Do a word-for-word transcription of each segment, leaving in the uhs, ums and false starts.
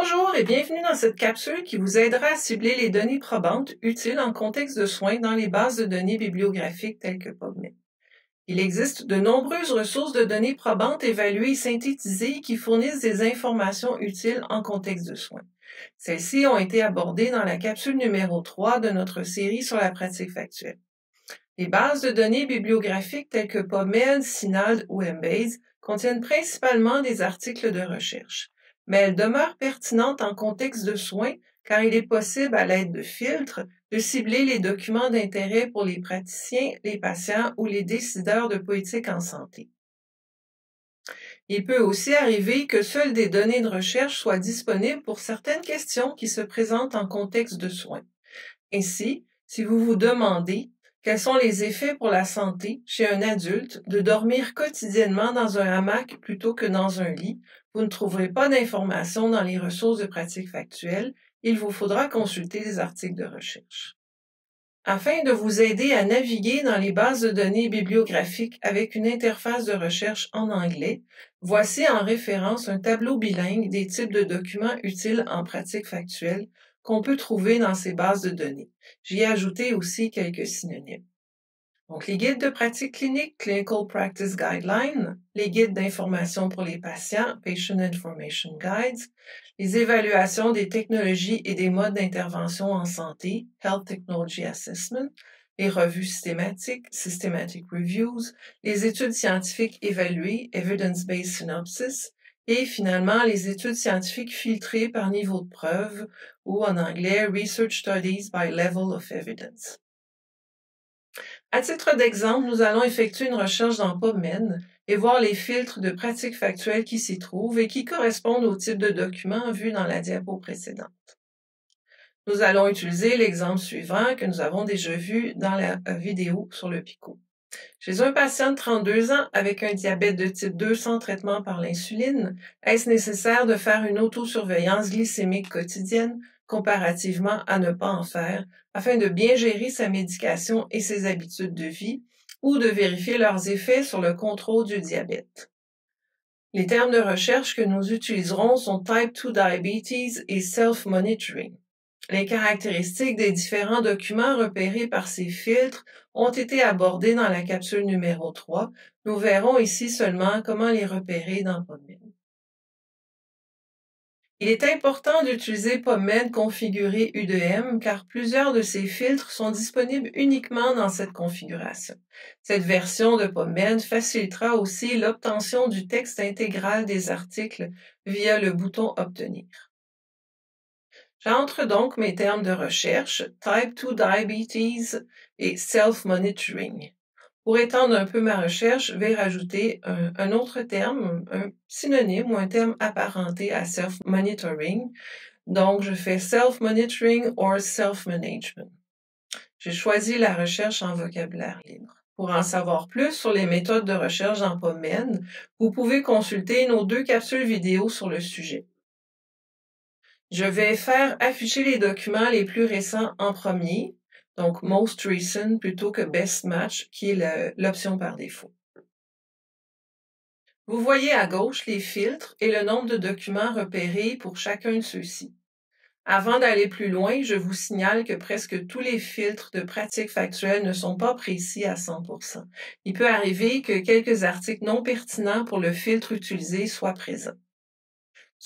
Bonjour et bienvenue dans cette capsule qui vous aidera à cibler les données probantes utiles en contexte de soins dans les bases de données bibliographiques telles que PubMed. Il existe de nombreuses ressources de données probantes évaluées et synthétisées qui fournissent des informations utiles en contexte de soins. Celles-ci ont été abordées dans la capsule numéro trois de notre série sur la pratique factuelle. Les bases de données bibliographiques telles que PubMed, CINAHL ou Embase contiennent principalement des articles de recherche, mais elles demeurent pertinentes en contexte de soins car il est possible, à l'aide de filtres, de cibler les documents d'intérêt pour les praticiens, les patients ou les décideurs de politique en santé. Il peut aussi arriver que seules des données de recherche soient disponibles pour certaines questions qui se présentent en contexte de soins. Ainsi, si vous vous demandez quels sont les effets pour la santé chez un adulte de dormir quotidiennement dans un hamac plutôt que dans un lit, vous ne trouverez pas d'informations dans les ressources de pratique factuelle. Il vous faudra consulter les articles de recherche. Afin de vous aider à naviguer dans les bases de données bibliographiques avec une interface de recherche en anglais, voici en référence un tableau bilingue des types de documents utiles en pratique factuelle qu'on peut trouver dans ces bases de données. J'y ai ajouté aussi quelques synonymes. Donc, les guides de pratique clinique, Clinical Practice Guidelines, les guides d'information pour les patients, Patient Information Guides, les évaluations des technologies et des modes d'intervention en santé, Health Technology Assessment, les revues systématiques, Systematic Reviews, les études scientifiques évaluées, Evidence-based Synopses, et finalement les études scientifiques filtrées par niveau de preuve, ou en anglais, Research Studies by Level of Evidence. À titre d'exemple, nous allons effectuer une recherche dans PubMed et voir les filtres de pratiques factuelles qui s'y trouvent et qui correspondent au type de documents vus dans la diapo précédente. Nous allons utiliser l'exemple suivant que nous avons déjà vu dans la vidéo sur le PICO. Chez un patient de trente-deux ans avec un diabète de type deux sans traitement par l'insuline, est-ce nécessaire de faire une autosurveillance glycémique quotidienne comparativement à ne pas en faire, afin de bien gérer sa médication et ses habitudes de vie, ou de vérifier leurs effets sur le contrôle du diabète. Les termes de recherche que nous utiliserons sont Type two Diabetes et Self-Monitoring. Les caractéristiques des différents documents repérés par ces filtres ont été abordées dans la capsule numéro trois. Nous verrons ici seulement comment les repérer dans PubMed. Il est important d'utiliser PubMed configuré UdeM car plusieurs de ces filtres sont disponibles uniquement dans cette configuration. Cette version de PubMed facilitera aussi l'obtention du texte intégral des articles via le bouton Obtenir. J'entre donc mes termes de recherche Type two Diabetes et Self-Monitoring. Pour étendre un peu ma recherche, je vais rajouter un, un autre terme, un synonyme ou un terme apparenté à self-monitoring. Donc, je fais self-monitoring or self-management. J'ai choisi la recherche en vocabulaire libre. Pour en savoir plus sur les méthodes de recherche dans PubMed, vous pouvez consulter nos deux capsules vidéo sur le sujet. Je vais faire afficher les documents les plus récents en premier. Donc, Most Recent plutôt que Best Match, qui est l'option par défaut. Vous voyez à gauche les filtres et le nombre de documents repérés pour chacun de ceux-ci. Avant d'aller plus loin, je vous signale que presque tous les filtres de pratique factuelle ne sont pas précis à cent pour cent. Il peut arriver que quelques articles non pertinents pour le filtre utilisé soient présents.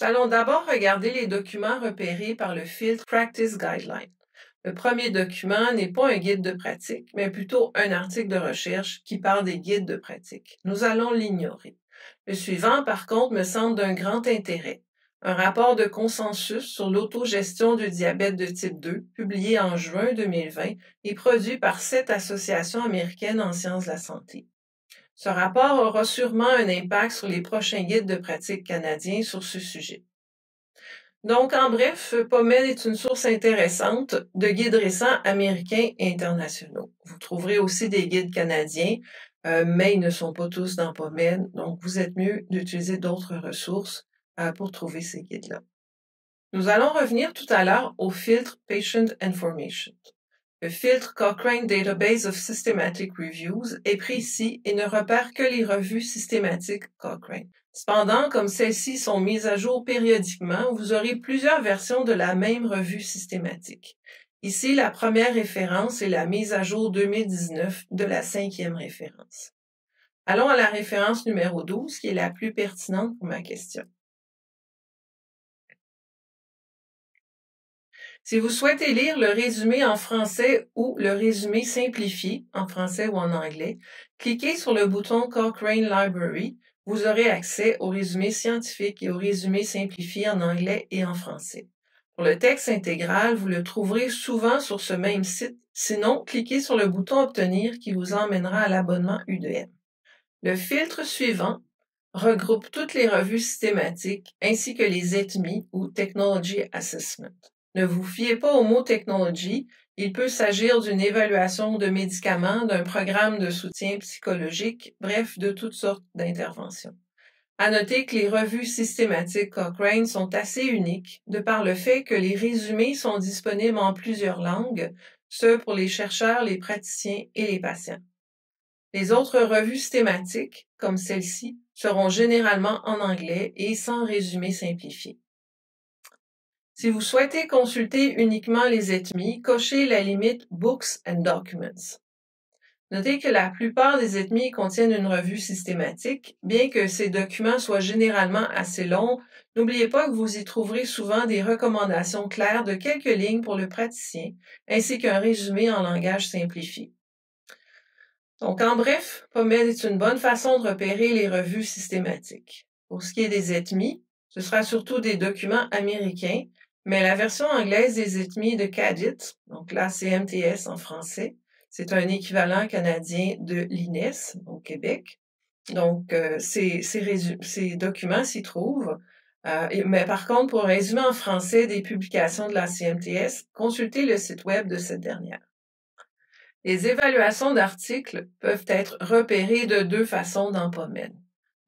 Nous allons d'abord regarder les documents repérés par le filtre Practice Guideline. Le premier document n'est pas un guide de pratique, mais plutôt un article de recherche qui parle des guides de pratique. Nous allons l'ignorer. Le suivant, par contre, me semble d'un grand intérêt. Un rapport de consensus sur l'autogestion du diabète de type deux, publié en juin deux mille vingt et produit par sept associations américaines en sciences de la santé. Ce rapport aura sûrement un impact sur les prochains guides de pratique canadiens sur ce sujet. Donc, en bref, PubMed est une source intéressante de guides récents américains et internationaux. Vous trouverez aussi des guides canadiens, euh, mais ils ne sont pas tous dans PubMed, donc vous êtes mieux d'utiliser d'autres ressources euh, pour trouver ces guides-là. Nous allons revenir tout à l'heure au filtre Patient Information. Le filtre Cochrane Database of Systematic Reviews est précis et ne repère que les revues systématiques Cochrane. Cependant, comme celles-ci sont mises à jour périodiquement, vous aurez plusieurs versions de la même revue systématique. Ici, la première référence est la mise à jour deux mille dix-neuf de la cinquième référence. Allons à la référence numéro douze, qui est la plus pertinente pour ma question. Si vous souhaitez lire le résumé en français ou le résumé simplifié en français ou en anglais, cliquez sur le bouton Cochrane Library. Vous aurez accès au résumé scientifique et au résumé simplifié en anglais et en français. Pour le texte intégral, vous le trouverez souvent sur ce même site. Sinon, cliquez sur le bouton Obtenir qui vous emmènera à l'abonnement U D M. Le filtre suivant regroupe toutes les revues systématiques ainsi que les E T M I ou Technology Assessment. Ne vous fiez pas au mot « technologie », il peut s'agir d'une évaluation de médicaments, d'un programme de soutien psychologique, bref, de toutes sortes d'interventions. À noter que les revues systématiques Cochrane sont assez uniques, de par le fait que les résumés sont disponibles en plusieurs langues, ce pour les chercheurs, les praticiens et les patients. Les autres revues systématiques, comme celle-ci, seront généralement en anglais et sans résumé simplifié. Si vous souhaitez consulter uniquement les E T M I, cochez la limite « Books and Documents ». Notez que la plupart des E T M I contiennent une revue systématique. Bien que ces documents soient généralement assez longs, n'oubliez pas que vous y trouverez souvent des recommandations claires de quelques lignes pour le praticien, ainsi qu'un résumé en langage simplifié. Donc, en bref, PubMed est une bonne façon de repérer les revues systématiques. Pour ce qui est des E T M I, ce sera surtout des documents américains, mais la version anglaise des E T M I de CADIT, donc la C M T S en français, c'est un équivalent canadien de l'I N E S au Québec. Donc, euh, ces, ces, ces documents s'y trouvent. Euh, et, mais par contre, pour résumer en français des publications de la C M T S, consultez le site web de cette dernière. Les évaluations d'articles peuvent être repérées de deux façons dans PubMed.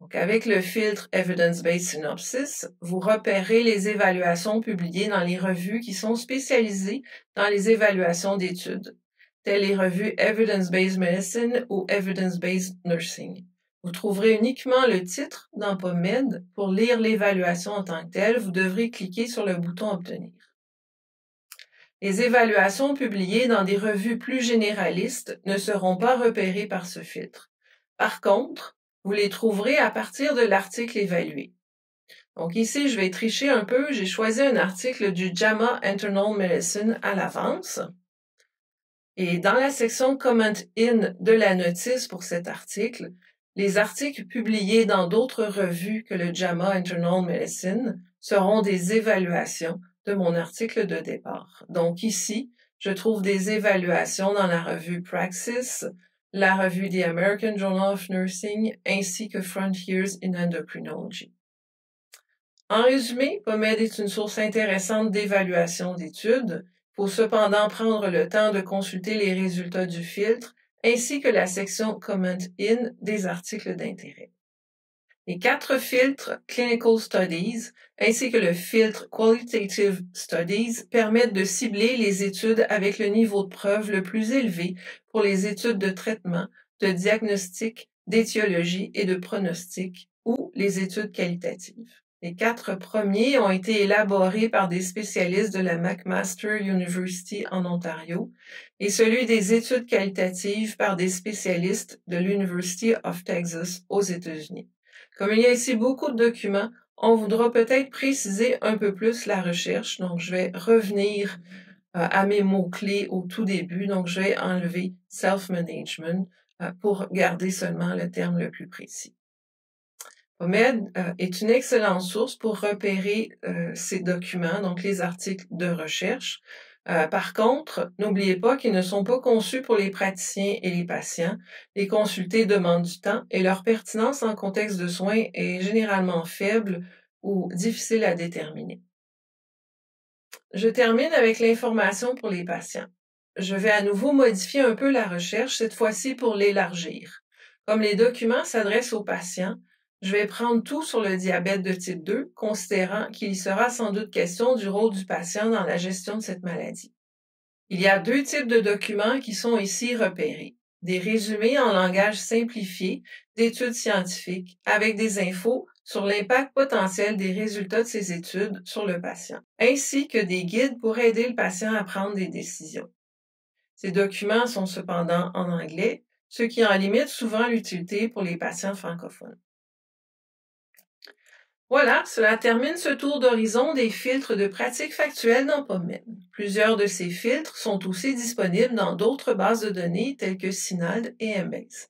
Donc, avec le filtre Evidence-based Synopses, vous repérez les évaluations publiées dans les revues qui sont spécialisées dans les évaluations d'études, telles les revues Evidence-based Medicine ou Evidence-based Nursing. Vous trouverez uniquement le titre dans PubMed. Pour lire l'évaluation en tant que telle, vous devrez cliquer sur le bouton Obtenir. Les évaluations publiées dans des revues plus généralistes ne seront pas repérées par ce filtre. Par contre, vous les trouverez à partir de l'article évalué. Donc ici, je vais tricher un peu. J'ai choisi un article du JAMA Internal Medicine à l'avance. Et dans la section « Comment in » de la notice pour cet article, les articles publiés dans d'autres revues que le JAMA Internal Medicine seront des évaluations de mon article de départ. Donc ici, je trouve des évaluations dans la revue Praxis, la revue des American Journal of Nursing, ainsi que Frontiers in Endocrinology. En résumé, PubMed est une source intéressante d'évaluation d'études. Il faut cependant prendre le temps de consulter les résultats du filtre, ainsi que la section « Comment in » des articles d'intérêt. Les quatre filtres « Clinical Studies » ainsi que le filtre « Qualitative Studies » permettent de cibler les études avec le niveau de preuve le plus élevé pour les études de traitement, de diagnostic, d'étiologie et de pronostic, ou les études qualitatives. Les quatre premiers ont été élaborés par des spécialistes de la McMaster University en Ontario et celui des études qualitatives par des spécialistes de l'University of Texas aux États-Unis. Comme il y a ici beaucoup de documents, on voudra peut-être préciser un peu plus la recherche. Donc, je vais revenir euh, à mes mots-clés au tout début. Donc, je vais enlever « self-management » euh, pour garder seulement le terme le plus précis. PubMed euh, est une excellente source pour repérer euh, ces documents, donc les articles de recherche. Euh, par contre, n'oubliez pas qu'ils ne sont pas conçus pour les praticiens et les patients. Les consulter demande du temps et leur pertinence en contexte de soins est généralement faible ou difficile à déterminer. Je termine avec l'information pour les patients. Je vais à nouveau modifier un peu la recherche, cette fois-ci pour l'élargir. Comme les documents s'adressent aux patients, je vais prendre tout sur le diabète de type deux, considérant qu'il y sera sans doute question du rôle du patient dans la gestion de cette maladie. Il y a deux types de documents qui sont ici repérés. Des résumés en langage simplifié d'études scientifiques avec des infos sur l'impact potentiel des résultats de ces études sur le patient, ainsi que des guides pour aider le patient à prendre des décisions. Ces documents sont cependant en anglais, ce qui en limite souvent l'utilité pour les patients francophones. Voilà, cela termine ce tour d'horizon des filtres de pratiques factuelles dans PubMed. Plusieurs de ces filtres sont aussi disponibles dans d'autres bases de données telles que CINAHL et Embase.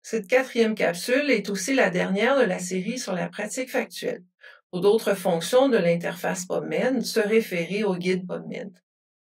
Cette quatrième capsule est aussi la dernière de la série sur la pratique factuelle. Pour d'autres fonctions de l'interface PubMed, se référer au guide PubMed.